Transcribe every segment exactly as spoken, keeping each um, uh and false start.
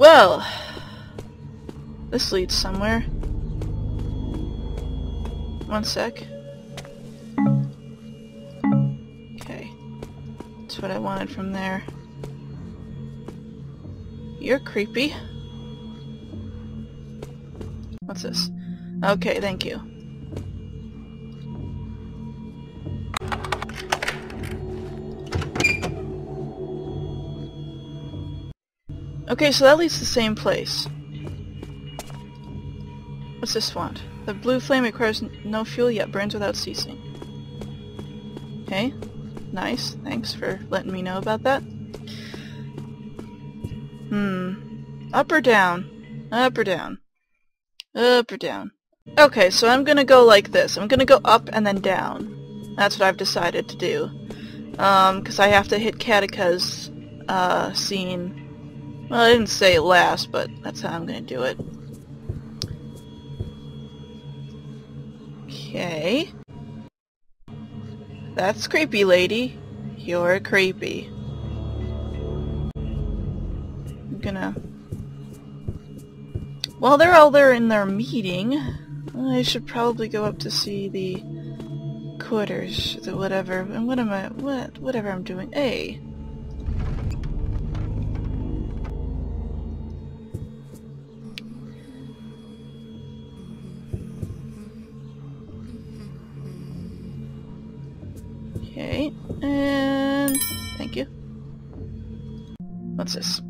Well, this leads somewhere. One sec. Okay. That's what I wanted from there. You're creepy. What's this? Okay, thank you. Okay, so that leads to the same place. What's this want? The blue flame requires no fuel yet burns without ceasing. Okay, nice. Thanks for letting me know about that. Hmm. Up or down? Up or down? Up or down? Okay, so I'm gonna go like this. I'm gonna go up and then down. That's what I've decided to do. Um, because I have to hit Kataka's uh, scene. Well, I didn't say it last, but that's how I'm gonna do it. Okay. That's creepy, lady. You're creepy. I'm gonna... While they're all there in their meeting, I should probably go up to see the quarters, the whatever, and what am I, what, whatever I'm doing. Hey. Okay, and thank you. What's this?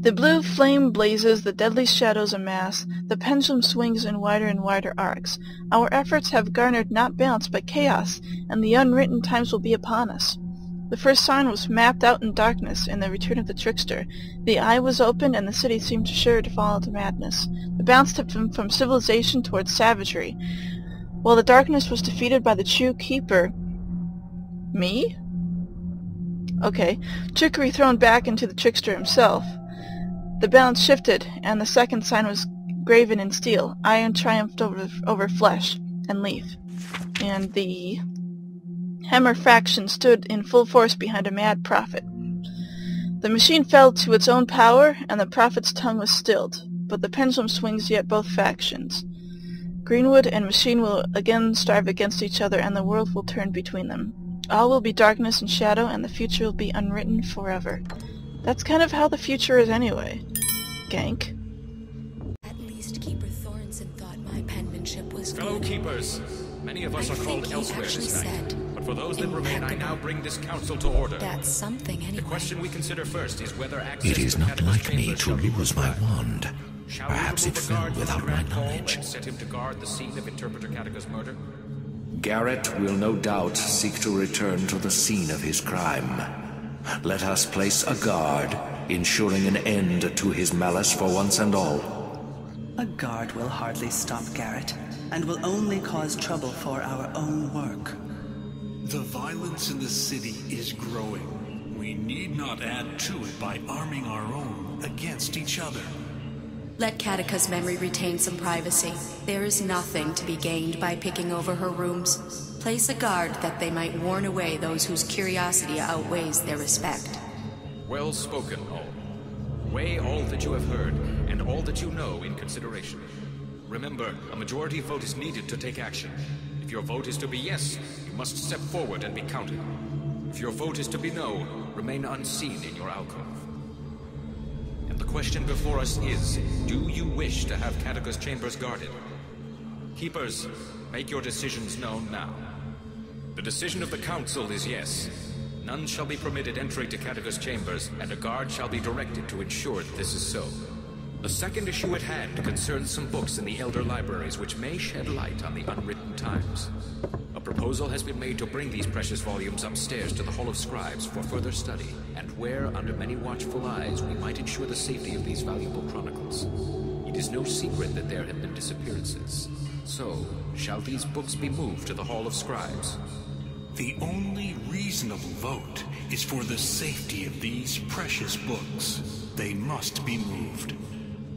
The blue flame blazes, the deadly shadows amass, the pendulum swings in wider and wider arcs. Our efforts have garnered not balance but chaos, and the unwritten times will be upon us. The first sign was mapped out in darkness in the return of the trickster. The eye was opened, and the city seemed sure to fall into madness. The balance tipped from, from civilization towards savagery. While the darkness was defeated by the true keeper, me? Okay. Trickery thrown back into the trickster himself. The balance shifted, and the second sign was graven in steel. Iron triumphed over, over flesh and leaf. And the Hammer faction stood in full force behind a mad prophet. The machine fell to its own power, and the prophet's tongue was stilled. But the pendulum swings yet both factions. Greenwood and machine will again strive against each other, and the world will turn between them. All will be darkness and shadow, and the future will be unwritten forever. That's kind of how the future is anyway. Gank. At least Keeper Thorne thought my penmanship was good. Fellow Keepers, many of us I are called elsewhere this night. But for those that remain, I now bring this council to order. That's something anyway. The question we consider first is whether access It is to not like me to lose my wand. Shall Perhaps it fell without my knowledge. And set him to guard the scene of Interpreter Kataka's murder? Garrett will no doubt seek to return to the scene of his crime. Let us place a guard, ensuring an end to his malice for once and all. A guard will hardly stop Garrett, and will only cause trouble for our own work. The violence in the city is growing. We need not add to it by arming our own against each other. Let Kataka's memory retain some privacy. There is nothing to be gained by picking over her rooms. Place a guard that they might warn away those whose curiosity outweighs their respect. Well spoken, all. Weigh all that you have heard, and all that you know in consideration. Remember, a majority vote is needed to take action. If your vote is to be yes, you must step forward and be counted. If your vote is to be no, remain unseen in your alcove. The question before us is, do you wish to have Kataka's chambers guarded? Keepers, make your decisions known now. The decision of the council is yes. None shall be permitted entry to Kataka's chambers, and a guard shall be directed to ensure that this is so. The second issue at hand concerns some books in the Elder Libraries which may shed light on the unwritten times. A proposal has been made to bring these precious volumes upstairs to the Hall of Scribes for further study, and where, under many watchful eyes, we might ensure the safety of these valuable chronicles. It is no secret that there have been disappearances. So, shall these books be moved to the Hall of Scribes? The only reasonable vote is for the safety of these precious books. They must be moved.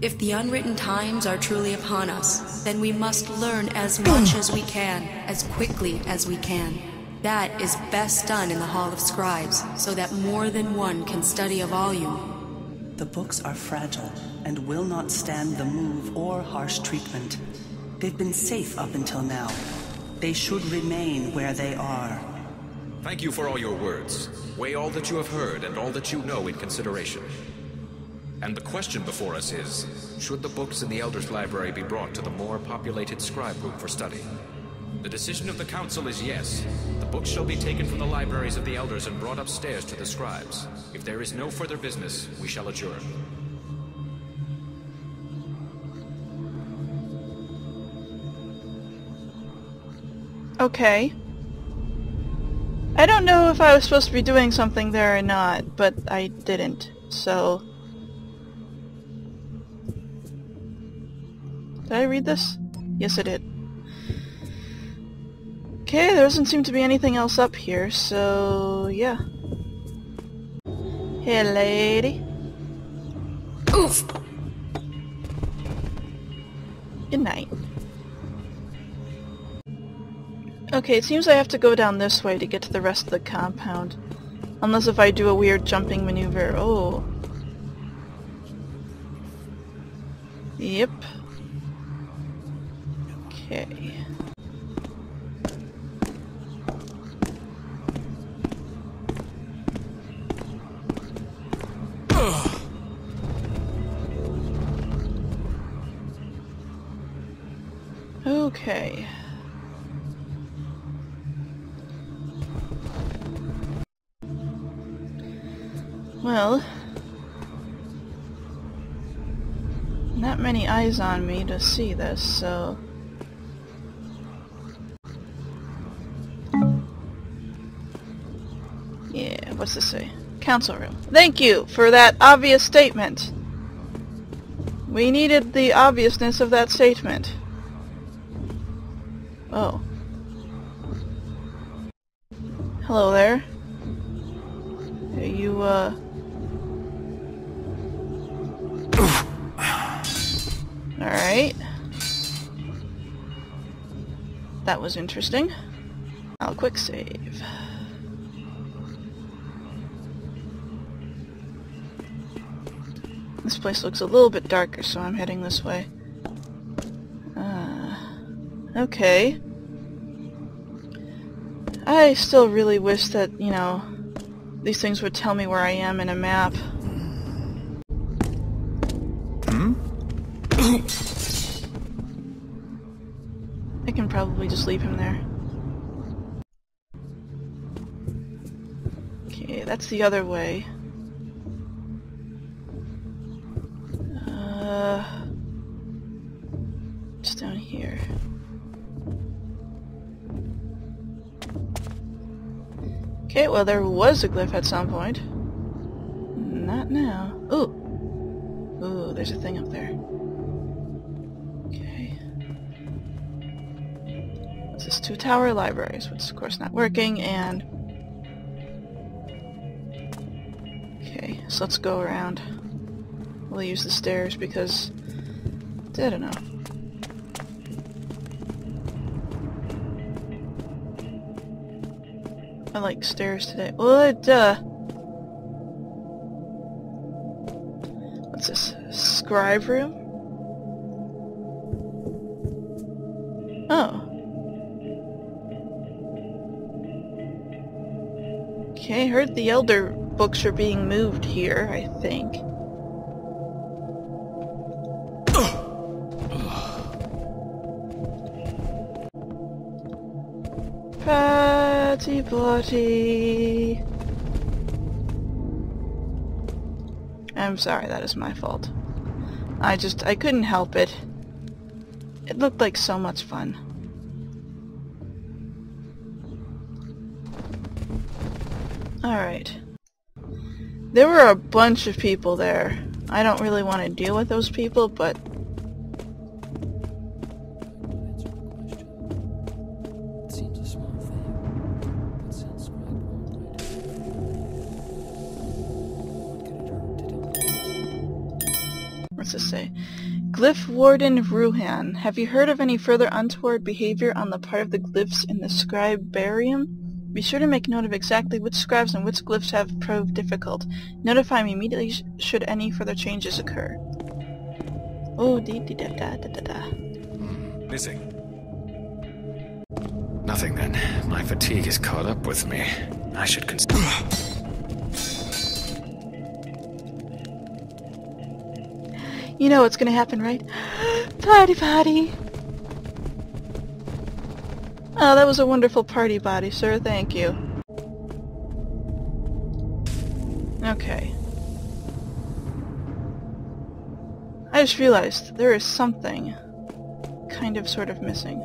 If the unwritten times are truly upon us, then we must learn as much as we can, as quickly as we can. That is best done in the Hall of Scribes, so that more than one can study a volume. The books are fragile and will not stand the move or harsh treatment. They've been safe up until now. They should remain where they are. Thank you for all your words. Weigh all that you have heard and all that you know in consideration. And the question before us is, should the books in the Elders' Library be brought to the more populated scribe room for study? The decision of the Council is yes. The books shall be taken from the libraries of the Elders and brought upstairs to the scribes. If there is no further business, we shall adjourn. Okay. I don't know if I was supposed to be doing something there or not, but I didn't, so... Did I read this? Yes, I did. Okay, there doesn't seem to be anything else up here, so yeah. Hey, lady. Oof! Good night. Okay, it seems I have to go down this way to get to the rest of the compound. Unless if I do a weird jumping maneuver. Oh. Yep. Okay. Okay. Well, not many eyes on me to see this, so... Yeah, what's this say? Council room. Thank you for that obvious statement. We needed the obviousness of that statement. Oh. Hello there. Are you, uh... Alright. That was interesting. I'll quick save. This place looks a little bit darker, so I'm heading this way. Okay. I still really wish that, you know, these things would tell me where I am in a map. Hmm? I can probably just leave him there. Okay, that's the other way. Uh... Just down here. Okay, well there was a glyph at some point. Not now. Ooh! Ooh, there's a thing up there. Okay. What's this? Two tower libraries, which is of course not working, and... Okay, so let's go around. We'll use the stairs because... I don't know. I like stairs today. What? Uh, what's this? Scribe room? Oh. Okay, heard the elder books are being moved here, I think. Bloody, bloody. I'm sorry, that is my fault. I just, I couldn't help it. It looked like so much fun. Alright. There were a bunch of people there. I don't really want to deal with those people, but... to say. Glyph Warden Ruhan, have you heard of any further untoward behavior on the part of the glyphs in the scribarium? Be sure to make note of exactly which scribes and which glyphs have proved difficult. Notify me immediately sh should any further changes occur. Oh, dee dee da da da da da. Mm, missing. Nothing then. My fatigue has caught up with me. I should consider. You know what's gonna happen, right? Party party! Oh, that was a wonderful party body, sir. Thank you. Okay. I just realized there is something kind of sort of missing.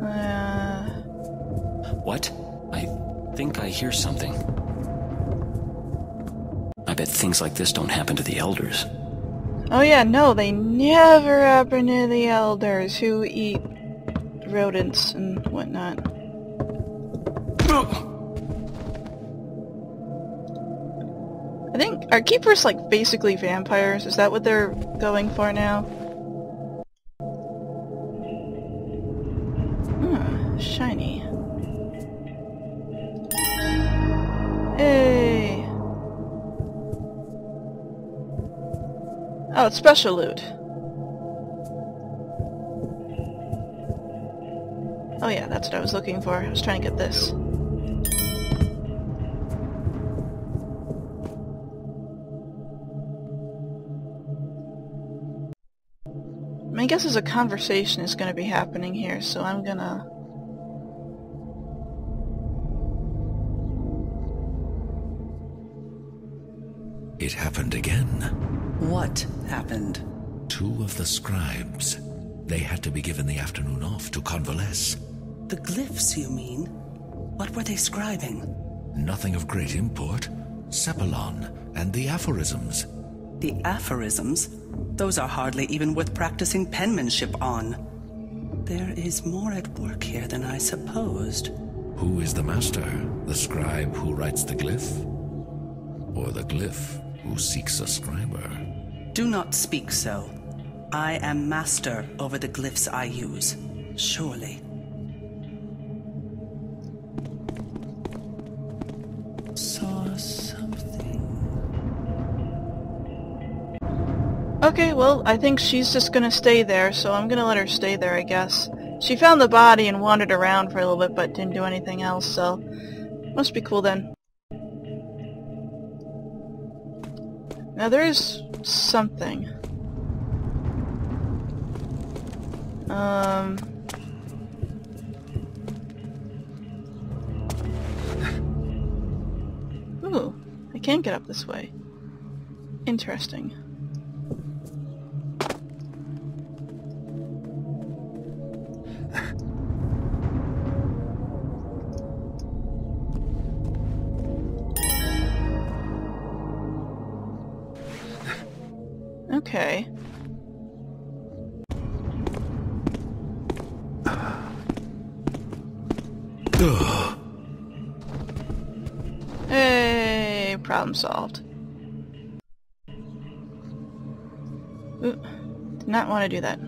Uh... What? I think I hear something. I bet things like this don't happen to the elders. Oh yeah, no, they never happen to the elders who eat rodents and whatnot. I think, are keepers like basically vampires? Is that what they're going for now? Hmm, shiny. Hey. Oh, it's special loot. Oh yeah, that's what I was looking for. I was trying to get this. My guess is a conversation is going to be happening here, so I'm gonna... It happened again. What happened? Two of the scribes. They had to be given the afternoon off to convalesce. The glyphs, you mean? What were they scribing? Nothing of great import. Cephalon and the aphorisms. The aphorisms? Those are hardly even worth practicing penmanship on. There is more at work here than I supposed. Who is the master? The scribe who writes the glyph? Or the glyph who seeks a scriber? Do not speak so. I am master over the glyphs I use, surely. Saw something. Okay, well, I think she's just gonna stay there, so I'm gonna let her stay there, I guess. She found the body and wandered around for a little bit, but didn't do anything else, so... must be cool then. Now there is something. Um. Ooh, I can't get up this way. Interesting. Okay. Hey, problem solved. Ooh, did not want to do that.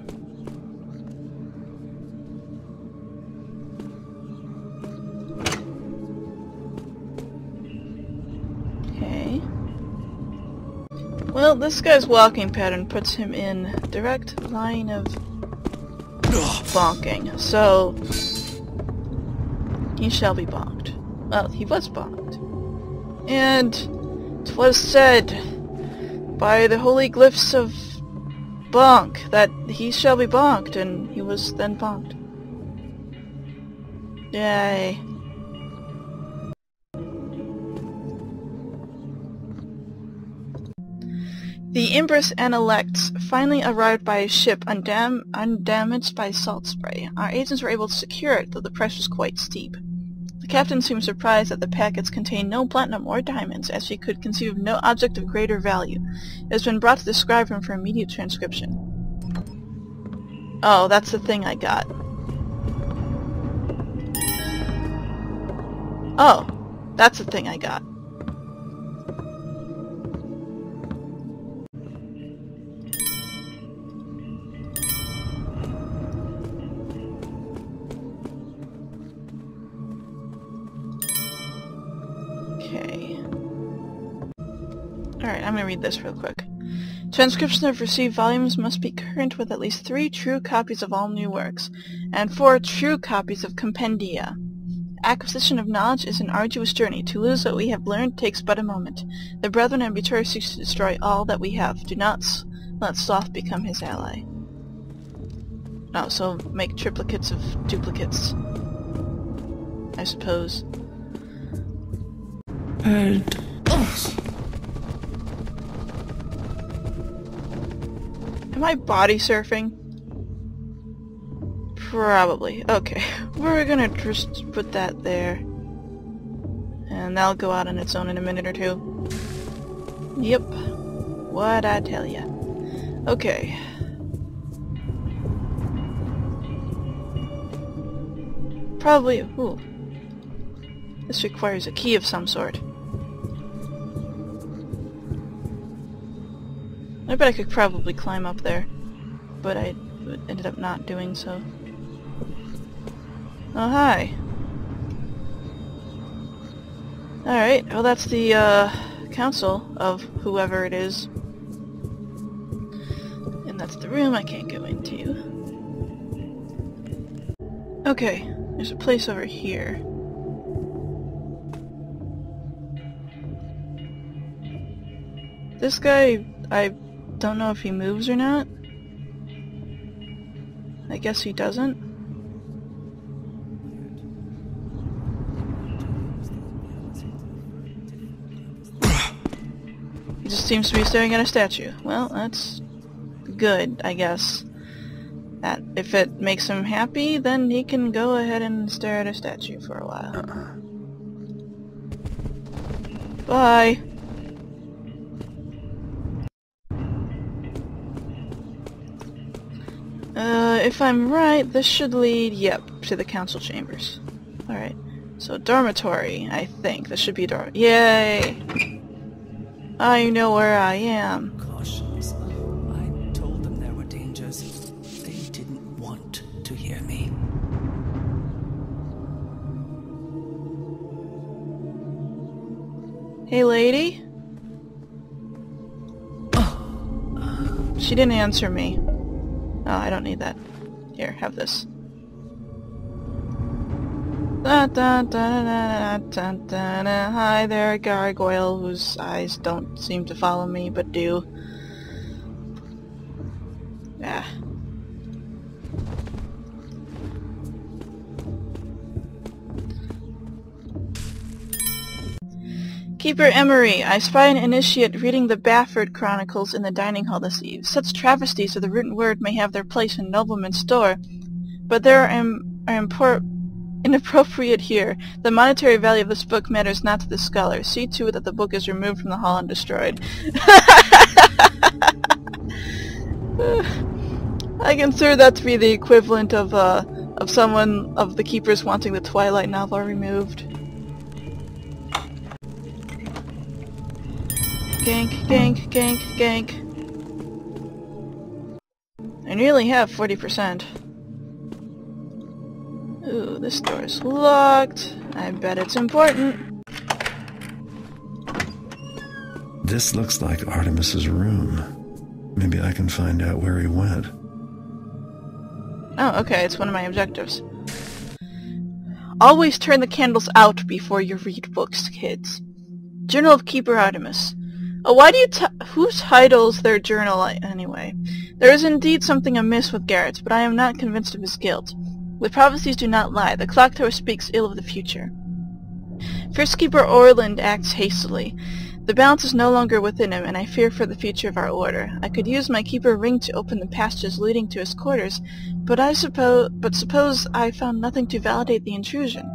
Well, this guy's walking pattern puts him in direct line of bonking, so he shall be bonked. Well, he was bonked. And 'twas said by the holy glyphs of bonk that he shall be bonked, and he was then bonked. Yay. The Imbrus Analects finally arrived by a ship undam undamaged by salt spray. Our agents were able to secure it, though the price was quite steep. The captain seemed surprised that the packets contained no platinum or diamonds, as she could conceive of no object of greater value. It has been brought to the scribe room for immediate transcription. Oh, that's the thing I got. Oh, that's the thing I got. Alright, I'm going to read this real quick. Transcription of received volumes must be current with at least three true copies of all new works, and four true copies of compendia. Acquisition of knowledge is an arduous journey. To lose what we have learned takes but a moment. The Brethren and Betrayers seek to destroy all that we have. Do not s let Soth become his ally. Oh, so make triplicates of duplicates, I suppose. And... Oh. Am I body surfing? Probably. Okay. We're gonna just put that there. And that'll go out on its own in a minute or two. Yep. What'd I tell ya? Okay. Probably... Ooh. This requires a key of some sort. I bet I could probably climb up there. But I ended up not doing so. Oh, hi. Alright, well that's the, uh, council of whoever it is. And that's the room I can't go into. Okay, there's a place over here. This guy, I don't know if he moves or not. I guess he doesn't. He just seems to be staring at a statue. Well, that's good, I guess. That if it makes him happy, then he can go ahead and stare at a statue for a while. Uh-uh. Bye! Uh, if I'm right, this should lead, yep, to the council chambers. Alright, so dormitory, I think. This should be a dorm- Yay! I know where I am. Cautions. I told them there were dangers. They didn't want to hear me. Hey, lady? Oh. She didn't answer me. Oh, I don't need that. Here, have this. Da, da, da, da, da, da, da, da. Hi there, gargoyle, whose eyes don't seem to follow me, but do. Ah. Keeper Emery, I spy an initiate reading the Bafford Chronicles in the dining hall this eve. Such travesties of the written word may have their place in nobleman's store, but there are, im are important... inappropriate here. The monetary value of this book matters not to the scholar. See to it that the book is removed from the hall and destroyed. I consider that to be the equivalent of uh, of someone of the keepers wanting the Twilight novel removed. Gank, gank, gank, gank. I nearly have forty percent. Ooh, this door is locked. I bet it's important. This looks like Artemis's room. Maybe I can find out where he went. Oh, okay, it's one of my objectives. Always turn the candles out before you read books, kids. Journal of Keeper Artemis. Oh, why do you t- who titles their journal anyway? There is indeed something amiss with Garrett, but I am not convinced of his guilt. The prophecies do not lie. The clock tower speaks ill of the future. First Keeper Orland acts hastily. The balance is no longer within him, and I fear for the future of our order. I could use my keeper ring to open the passages leading to his quarters, but I suppose but suppose I found nothing to validate the intrusion.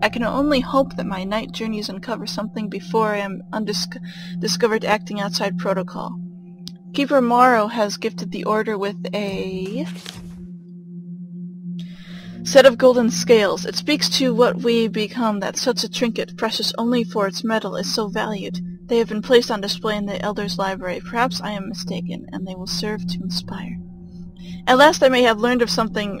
I can only hope that my night journeys uncover something before I am undisco discovered acting outside protocol. Keeper Morrow has gifted the order with a... set of golden scales. It speaks to what we become, that such a trinket, precious only for its metal, is so valued. They have been placed on display in the Elder's Library. Perhaps I am mistaken, and they will serve to inspire. At last I may have learned of something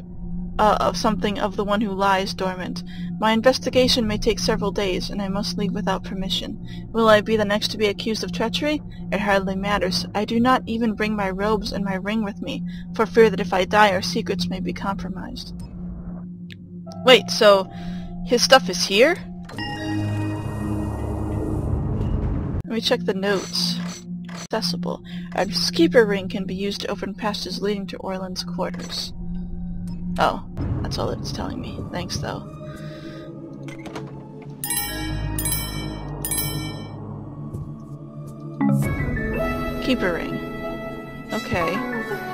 uh, of something of the one who lies dormant. My investigation may take several days, and I must leave without permission. Will I be the next to be accused of treachery? It hardly matters. I do not even bring my robes and my ring with me, for fear that if I die our secrets may be compromised. Wait, so his stuff is here? Let me check the notes. Accessible. Our keeper ring can be used to open passages leading to Orland's quarters. Oh, that's all that it's telling me. Thanks, though. Keeper ring. Okay.